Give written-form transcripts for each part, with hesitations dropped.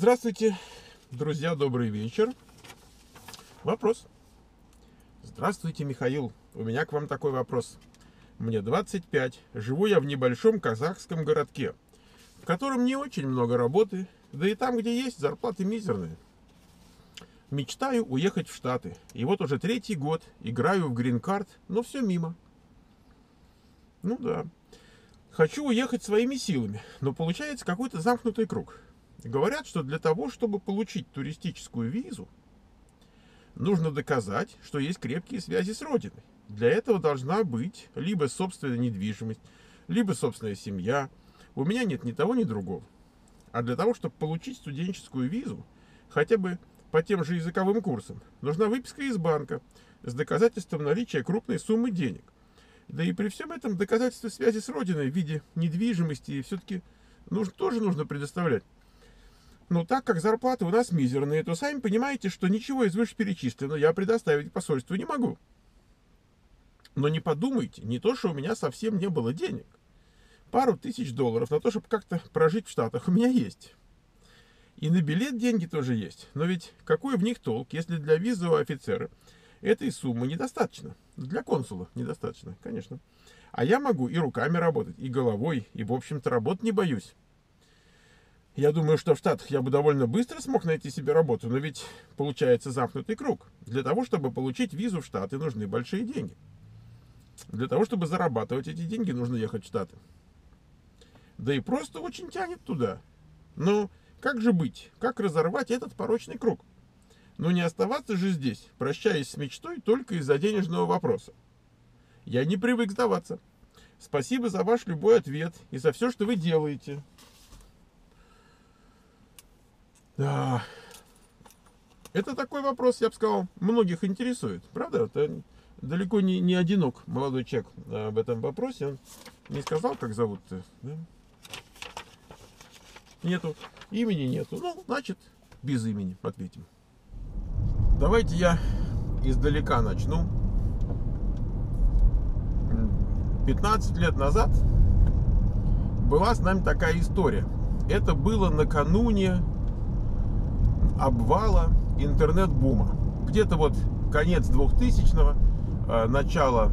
Здравствуйте, друзья, добрый вечер. Вопрос. Здравствуйте, Михаил. У меня к вам такой вопрос. Мне 25, живу я в небольшом казахском городке, в котором не очень много работы, да и там, где есть, зарплаты мизерные. Мечтаю уехать в Штаты, и вот уже третий год играю в грин карт, но все мимо. Ну да. Хочу уехать своими силами, но получается какой-то замкнутый круг. Говорят, что для того, чтобы получить туристическую визу, нужно доказать, что есть крепкие связи с родиной. Для этого должна быть либо собственная недвижимость, либо собственная семья. У меня нет ни того, ни другого. А для того, чтобы получить студенческую визу, хотя бы по тем же языковым курсам, нужна выписка из банка с доказательством наличия крупной суммы денег. Да и при всем этом доказательство связи с родиной в виде недвижимости все-таки тоже нужно предоставлять. Но так как зарплаты у нас мизерные, то сами понимаете, что ничего из вышеперечисленного я предоставить посольству не могу. Но не подумайте, не то, что у меня совсем не было денег. Пару тысяч долларов на то, чтобы как-то прожить в Штатах, у меня есть. И на билет деньги тоже есть. Но ведь какой в них толк, если для визового офицера этой суммы недостаточно? Для консула недостаточно, конечно. А я могу и руками работать, и головой, и, в общем-то, работ не боюсь. Я думаю, что в Штатах я бы довольно быстро смог найти себе работу, но ведь получается замкнутый круг. Для того, чтобы получить визу в Штаты, нужны большие деньги. Для того, чтобы зарабатывать эти деньги, нужно ехать в Штаты. Да и просто очень тянет туда. Но как же быть? Как разорвать этот порочный круг? Но не оставаться же здесь, прощаясь с мечтой только из-за денежного вопроса. Я не привык сдаваться. Спасибо за ваш любой ответ и за все, что вы делаете. Да. Это такой вопрос, я бы сказал, многих интересует. Правда? Это далеко не одинок молодой человек об этом вопросе. Он не сказал, как зовут-то. Да? Нету. Имени нету. Ну, значит, без имени ответим. Давайте я издалека начну. 15 лет назад была с нами такая история. Это было накануне обвала интернет-бума. Где-то вот конец 2000-го, начало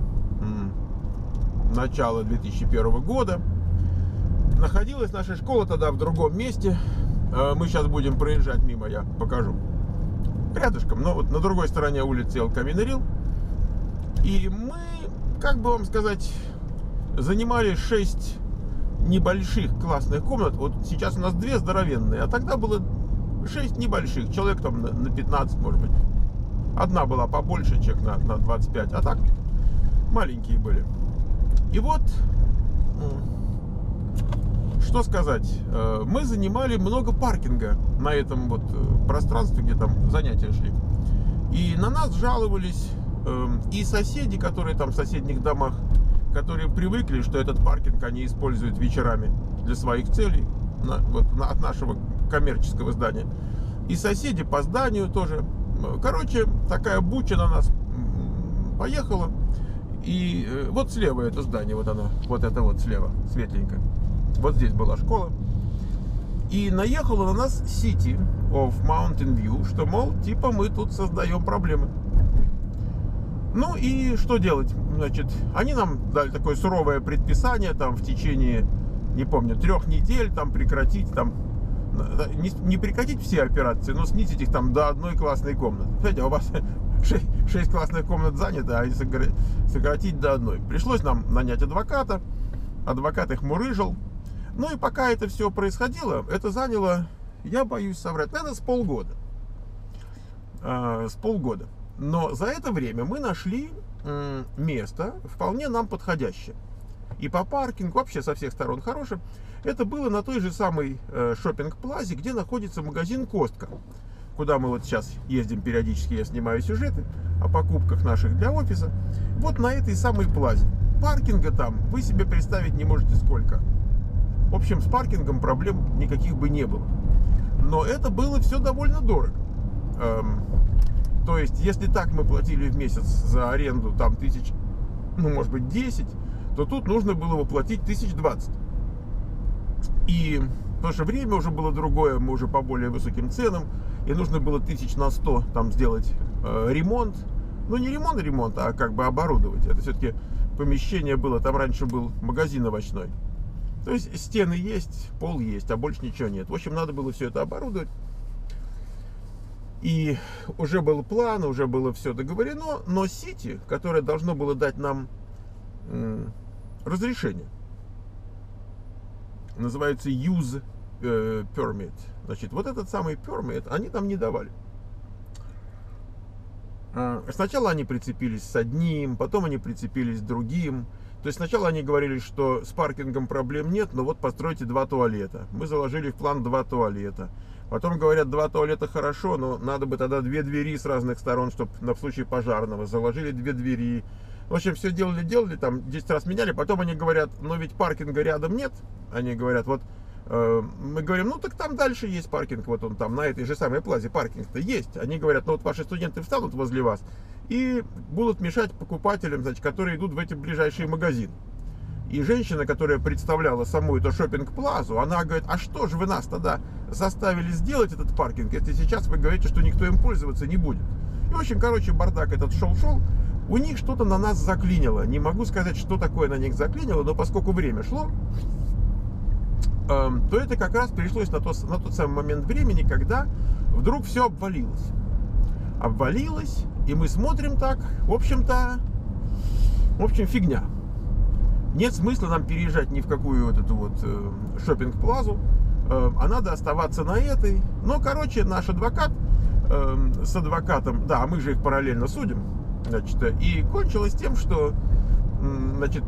2001 года. Находилась наша школа тогда в другом месте. Мы сейчас будем проезжать мимо, я покажу. Рядышком, но вот на другой стороне улицы El Camino. И мы, как бы вам сказать, занимали 6 небольших классных комнат. Вот сейчас у нас 2 здоровенные, а тогда было 6 небольших, человек там на 15, может быть. Одна была побольше, человек на 25, а так маленькие были. И вот, что сказать, мы занимали много паркинга на этом вот пространстве, где там занятия шли. И на нас жаловались и соседи, которые там в соседних домах, которые привыкли, что этот паркинг они используют вечерами для своих целей, от нашего коммерческого здания. И соседи по зданию тоже. Короче, такая буча на нас поехала. И вот слева это здание, вот оно, вот это вот слева, светленько. Вот здесь была школа. И наехала на нас City of Mountain View, что, мол, типа мы тут создаем проблемы. Ну и что делать? Значит, они нам дали такое суровое предписание, там в течение, не помню, 3 недель там прекратить, там не прекратить все операции, но снизить их там до 1 классной комнаты. Знаете, а у вас 6 классных комнат занято, а сократить до 1. Пришлось нам нанять адвоката. Адвокат их мурыжил. Ну и пока это все происходило, это заняло, я боюсь соврать, наверное, с полгода. Но за это время мы нашли место вполне нам подходящее. И по паркингу, вообще со всех сторон хорошее. Это было на той же самой шопинг-плазе, где находится магазин Костка, куда мы вот сейчас ездим периодически, я снимаю сюжеты о покупках наших для офиса. Вот на этой самой плазе. Паркинга там вы себе представить не можете сколько. В общем, с паркингом проблем никаких бы не было. Но это было все довольно дорого. То есть, если так мы платили в месяц за аренду там тысяч, ну, может быть, 10, то тут нужно было бы платить 1020. И потому что время уже было другое, мы уже по более высоким ценам, и нужно было 100 на 100 там сделать ремонт. Ну, не ремонт, а как бы оборудовать. Это все-таки помещение было, там раньше был магазин овощной. То есть стены есть, пол есть, а больше ничего нет. В общем, надо было все это оборудовать. И уже был план, уже было все договорено, но City, которое должно было дать нам разрешение, называется Use Permit. Значит, вот этот самый Permit они там не давали. Сначала они прицепились с одним, потом они прицепились с другим. То есть сначала они говорили, что с паркингом проблем нет, но вот постройте 2 туалета. Мы заложили в план 2 туалета. Потом говорят, 2 туалета хорошо, но надо бы тогда 2 двери с разных сторон, чтобы на случай пожарного. Заложили 2 двери. В общем, все делали, там 10 раз меняли. Потом они говорят, но ведь паркинга рядом нет. Они говорят, вот мы говорим, ну так там дальше есть паркинг, вот он там на этой же самой плазе паркинг-то есть. Они говорят, ну вот ваши студенты встанут возле вас и будут мешать покупателям, значит, которые идут в эти ближайшие магазины. И женщина, которая представляла саму эту шоппинг-плазу, она говорит, а что же вы нас тогда заставили сделать этот паркинг, если сейчас вы говорите, что никто им пользоваться не будет. И, в общем, короче, бардак этот шел. У них что-то на нас заклинило. Не могу сказать, что такое на них заклинило, но поскольку время шло, то это как раз пришлось на тот самый момент времени, когда вдруг все обвалилось. Обвалилось, и мы смотрим так, в общем, фигня. Нет смысла нам переезжать ни в какую вот эту вот шоппинг-плазу, а надо оставаться на этой. Но, короче, наш адвокат с адвокатом, да, мы же их параллельно судим, значит, и кончилось тем, что, значит,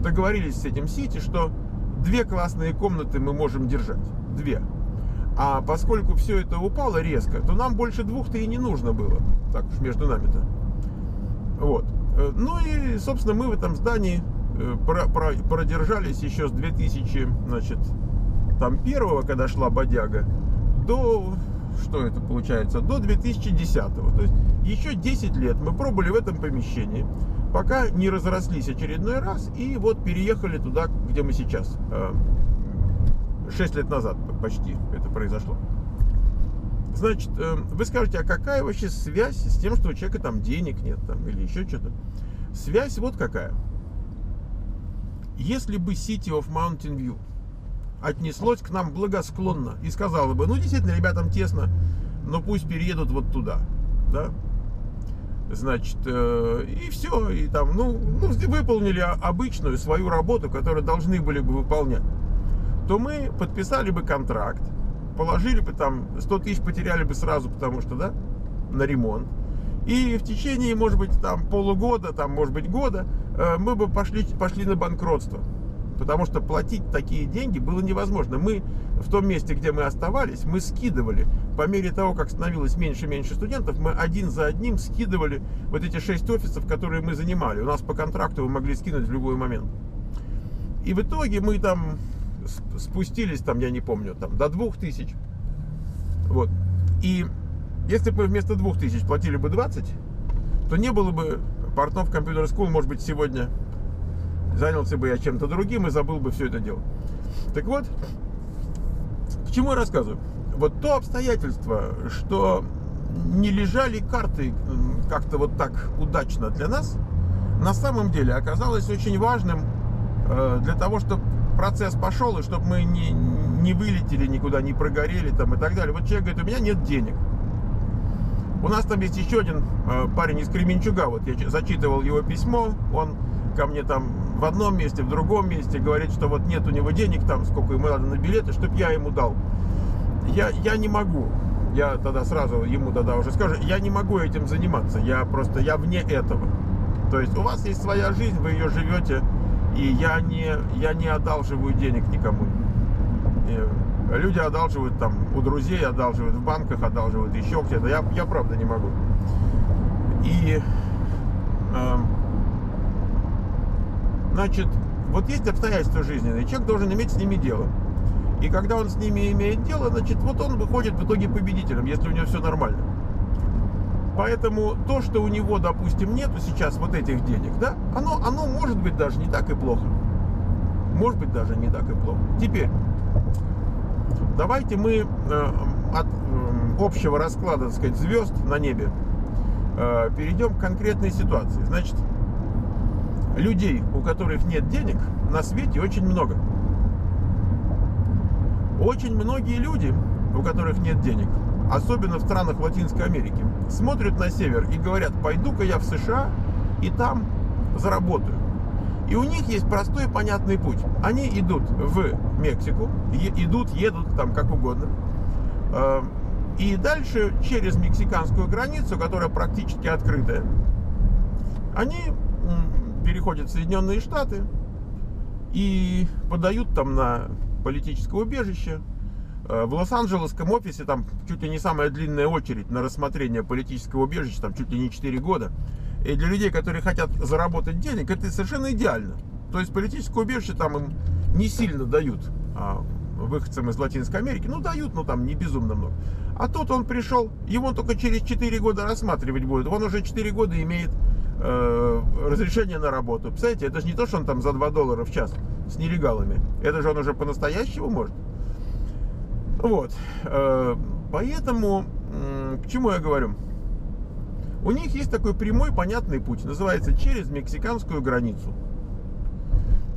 договорились с этим City, что 2 классные комнаты мы можем держать, 2. А поскольку все это упало резко, то нам больше 2-то и не нужно было, так уж между нами-то. Вот. Ну и, собственно, мы в этом здании продержались еще с 2000, значит, там первого, когда шла бодяга, до, что это получается, до 2010-го. То есть еще 10 лет мы пробыли в этом помещении, пока не разрослись очередной раз, и вот переехали туда, где мы сейчас. 6 лет назад почти это произошло. Значит, вы скажете, а какая вообще связь с тем, что у человека там денег нет, там, или еще что-то? Связь вот какая. Если бы City of Mountain View отнеслось к нам благосклонно и сказала бы, ну, действительно, ребятам тесно, но пусть переедут вот туда, да? Значит, и все, и там, ну, выполнили обычную свою работу, которую должны были бы выполнять, то мы подписали бы контракт, положили бы там 100 тысяч, потеряли бы сразу, потому что, да, на ремонт. И в течение, может быть, там полугода, там, может быть, года мы бы пошли на банкротство, потому что платить такие деньги было невозможно. Мы в том месте, где мы оставались, мы скидывали. По мере того, как становилось меньше и меньше студентов, мы один за одним скидывали вот эти 6 офисов, которые мы занимали. У нас по контракту вы могли скинуть в любой момент. И в итоге мы там спустились, там, я не помню, там, до 2000. Вот. И если бы вместо 2000 платили бы 20, то не было бы Портнов Computer School, может быть, сегодня занялся бы я чем-то другим и забыл бы все это дело. Так вот, к чему я рассказываю? Вот то обстоятельство, что не лежали карты как-то вот так удачно для нас, на самом деле оказалось очень важным для того, чтобы процесс пошел, и чтобы мы не вылетели никуда, не прогорели там и так далее. Вот человек говорит, у меня нет денег. У нас там есть еще один парень из Кременчуга, вот я зачитывал его письмо, он ко мне там в одном месте, в другом месте говорит, что вот нет у него денег, там сколько ему надо на билеты, чтобы я ему дал. Я не могу, я тогда сразу ему тогда уже скажу, я не могу этим заниматься, я вне этого. То есть у вас есть своя жизнь, вы ее живете, и я не одалживаю денег никому. Люди одалживают там у друзей, одалживают в банках, одалживают еще где-то. Я правда не могу. И, значит, вот есть обстоятельства жизненные, человек должен иметь с ними дело. И когда он с ними имеет дело, значит, вот он выходит в итоге победителем, если у него все нормально. Поэтому то, что у него, допустим, нету сейчас вот этих денег, да, оно может быть даже не так и плохо. Теперь, Давайте мы от общего расклада, так сказать, звезд на небе перейдем к конкретной ситуации. Значит, людей, у которых нет денег, на свете очень много. Очень многие люди, у которых нет денег, особенно в странах Латинской Америки, смотрят на север и говорят: пойду-ка я в США и там заработаю. И у них есть простой понятный путь. Они идут в Мексику, едут там как угодно, и дальше через мексиканскую границу, которая практически открытая, они переходят в Соединенные Штаты и подают там на политическое убежище. В Лос-Анджелесском офисе там чуть ли не самая длинная очередь на рассмотрение политического убежища, там чуть ли не 4 года. И для людей, которые хотят заработать денег, это совершенно идеально. То есть политическое убежище там им не сильно дают, выходцам из Латинской Америки. Ну, дают, но там не безумно много. А тут он пришел, его только через 4 года рассматривать будет. Он уже 4 года имеет разрешение на работу. Представляете, это же не то, что он там за $2 в час с нелегалами. Это же он уже по-настоящему может. Вот, поэтому, к чему я говорю, у них есть такой прямой, понятный путь, называется через мексиканскую границу.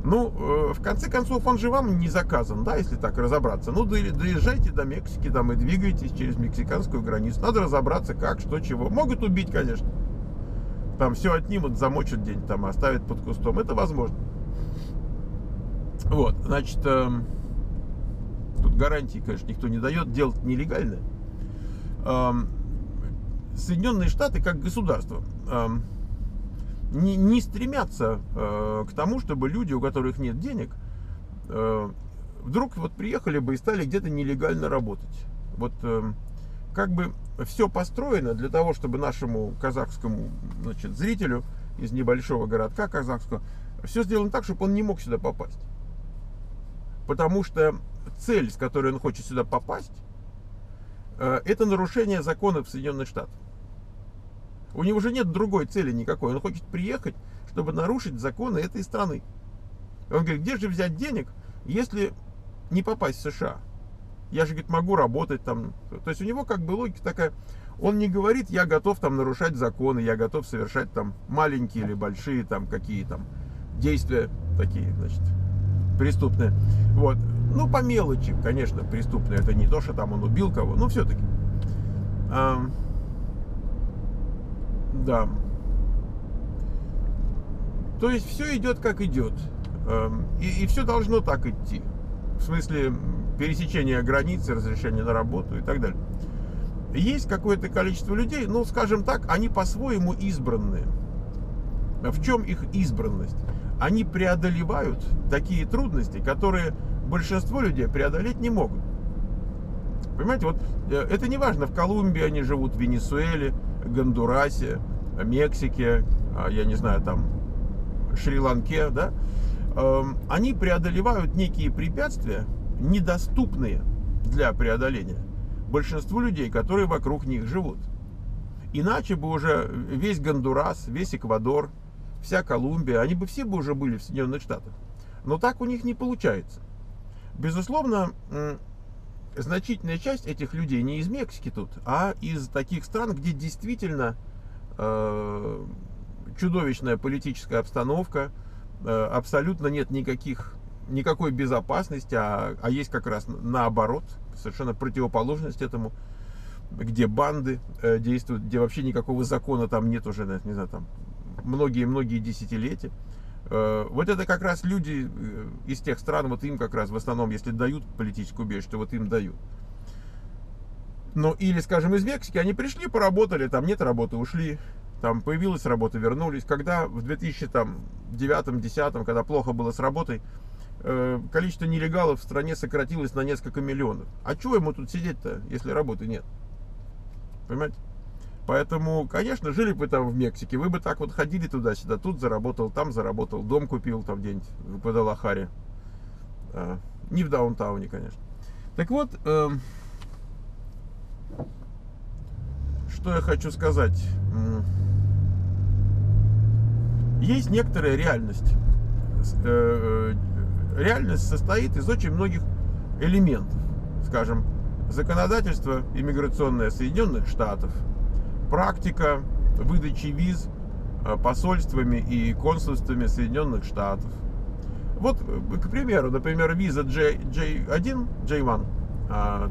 Ну, в конце концов, он же вам не заказан, да, если так разобраться. Ну, доезжайте до Мексики, там, и двигайтесь через мексиканскую границу. Надо разобраться, как, что, чего. Могут убить, конечно. Там все отнимут, замочат где-нибудь, там, оставят под кустом. Это возможно. Вот, значит... Тут гарантии, конечно, никто не дает, делать нелегально. Соединенные Штаты, как государство, не стремятся к тому, чтобы люди, у которых нет денег, вдруг вот приехали бы и стали где-то нелегально работать. Вот как бы все построено для того, чтобы нашему казахскому, значит, зрителю из небольшого городка казахского, все сделано так, чтобы он не мог сюда попасть. Потому что цель, с которой он хочет сюда попасть, это нарушение законов Соединенных Штатов. У него уже нет другой цели никакой. Он хочет приехать, чтобы нарушить законы этой страны. Он говорит: где же взять денег, если не попасть в США? Я же, говорит, могу работать там. То есть у него как бы логика такая. Он не говорит: я готов там нарушать законы, я готов совершать там маленькие или большие там какие там действия такие, значит, преступные. Вот. Ну, по мелочи, конечно, преступные. Это не то, что там он убил кого, но все-таки. Да. То есть все идет, как идет. И все должно так идти. В смысле пересечения границы, разрешения на работу и так далее. Есть какое-то количество людей, ну, скажем так, они по-своему избранные. В чем их избранность? Они преодолевают такие трудности, которые... большинство людей преодолеть не могут. Понимаете, вот это не важно, в Колумбии они живут, в Венесуэле, Гондурасе, Мексике, я не знаю, там, Шри-Ланке, да? Они преодолевают некие препятствия, недоступные для преодоления большинству людей, которые вокруг них живут. Иначе бы уже весь Гондурас, весь Эквадор, вся Колумбия, они бы все бы уже были в Соединенных Штатах. Но так у них не получается. Безусловно, значительная часть этих людей не из Мексики тут, а из таких стран, где действительно чудовищная политическая обстановка, абсолютно нет никакой безопасности, а есть как раз наоборот, совершенно противоположность этому, где банды действуют, где вообще никакого закона там нет уже, не знаю, там многие-многие десятилетия. Вот это как раз люди из тех стран, вот им как раз в основном, если дают политическую убежище, то вот им дают. Ну, или, скажем, из Мексики, они пришли, поработали, там нет работы, ушли, там появилась работа, вернулись. Когда в 2009-2010, когда плохо было с работой, количество нелегалов в стране сократилось на несколько миллионов. А чего ему тут сидеть-то, если работы нет? Понимаете? Поэтому, конечно, жили бы там в Мексике, вы бы так вот ходили туда-сюда, тут заработал, там заработал, дом купил там где-нибудь в Гвадалахаре. Не в даунтауне, конечно. Так вот, что я хочу сказать. Есть некоторая реальность. Реальность состоит из очень многих элементов. скажем, законодательство иммиграционное Соединенных Штатов, практика выдачи виз посольствами и консульствами Соединенных Штатов. Вот, к примеру, например, виза J-1,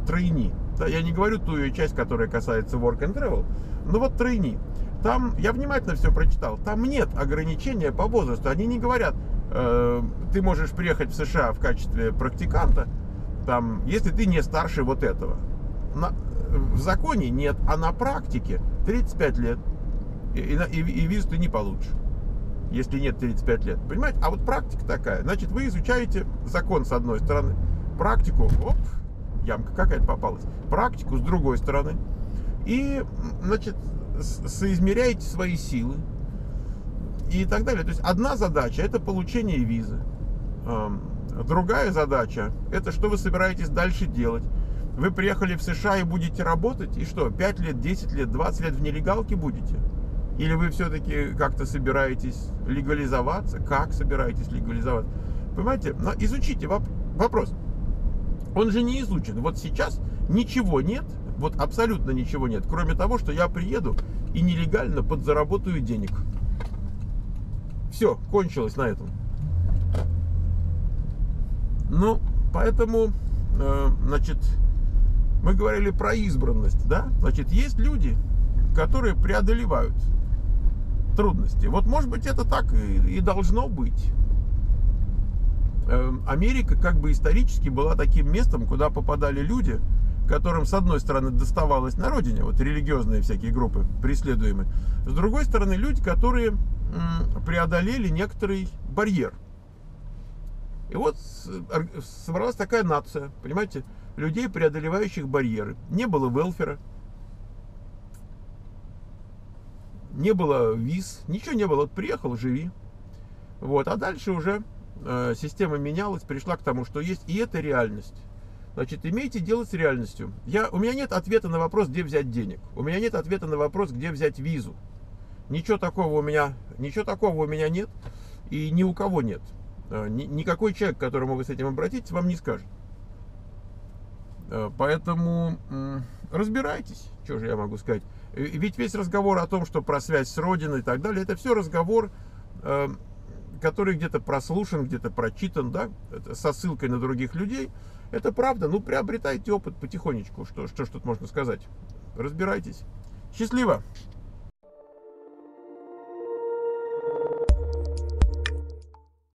тройни. Да, я не говорю ту ее часть, которая касается work and travel, но вот тройни. Там, я внимательно все прочитал, там нет ограничения по возрасту. Они не говорят, ты можешь приехать в США в качестве практиканта, там, если ты не старше вот этого. В законе нет, а на практике 35 лет. И визу ты не получишь, если нет 35 лет. Понимаете? А вот практика такая. Значит, вы изучаете закон с одной стороны, практику, оп, ямка какая-то попалась, практику с другой стороны. И, значит, соизмеряете свои силы и так далее. То есть одна задача — это получение визы. Другая задача — это что вы собираетесь дальше делать. Вы приехали в США и будете работать, и что, 5 лет, 10 лет, 20 лет в нелегалке будете? Или вы все-таки как-то собираетесь легализоваться? Как собираетесь легализоваться? Понимаете? Но изучите вопрос. Он же не изучен. Вот сейчас ничего нет, вот абсолютно ничего нет, кроме того, что я приеду и нелегально подзаработаю денег. Все, кончилось на этом. Ну, поэтому, значит, мы говорили про избранность, да? Значит, есть люди, которые преодолевают трудности. Вот, может быть, это так и должно быть. Америка как бы исторически была таким местом, куда попадали люди, которым, с одной стороны, доставалось на родине, вот религиозные всякие группы преследуемые, с другой стороны, люди, которые преодолели некоторый барьер. И вот собралась такая нация, понимаете, людей, преодолевающих барьеры. Не было велфера, не было виз, ничего не было. Вот приехал, живи. Вот. А дальше уже система менялась, пришла к тому, что есть. И это реальность. Значит, имейте дело с реальностью. У меня нет ответа на вопрос, где взять денег. У меня нет ответа на вопрос, где взять визу. Ничего такого у меня нет. И ни у кого нет. Никакой человек, к которому вы с этим обратитесь, вам не скажет. Поэтому разбирайтесь. Что же я могу сказать? Ведь весь разговор о том, что про связь с родиной и так далее, это все разговор, который где-то прослушан, где-то прочитан, да, со ссылкой на других людей. Это правда. Ну, приобретайте опыт потихонечку. Что тут можно сказать? Разбирайтесь. Счастливо!